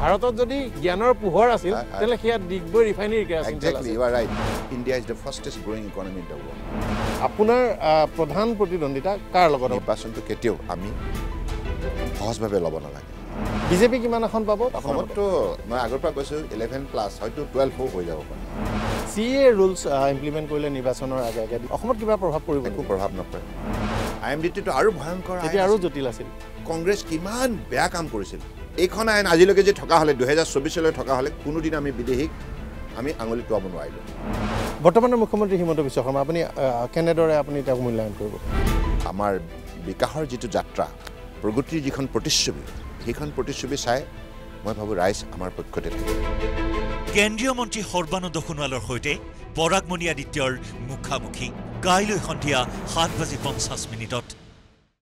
Bharatot jodi gyanor pohor asil tele khia Digboi refinery ke asil. Exactly, you are right. India is the fastest growing economy in the world. Apunar pradhan protidondita kar logor nirbason to keteo ami sahajbhabe lobo nalage. BJP kiman ekhon pabo? Apomoto moi agor pra koisu 11 plus hoyto 12 hoy jabo pare. CA rules implement koile nirbasonor age age akhomot kiba prabhav poribo eku prabhav napare IMDT to aru bhayankar eti aru jotil asil congress kiman beya kaam korisil ekhon ain ajiloke je thoka hole 2024 le thoka hole kono din ami bidehik ami angoli to abonuailu bortomaner mukhyamantri Himanta Biswa Sarma apni kenedore apni ta mulyan koribo amar bikahor jitu jatra progotir jikhon protishobi hekhon protishobi sai মই ভাবো rise আমার পক্ষতে থাকে কেন্দ্রীয় মন্ত্রী সর্বানন্দ সোণোৱালৰ হৈতে পৰাগমণি আদিত্যৰ মুখামুখি কাইলৈ সন্ধিয়া 7:50 মিনিটত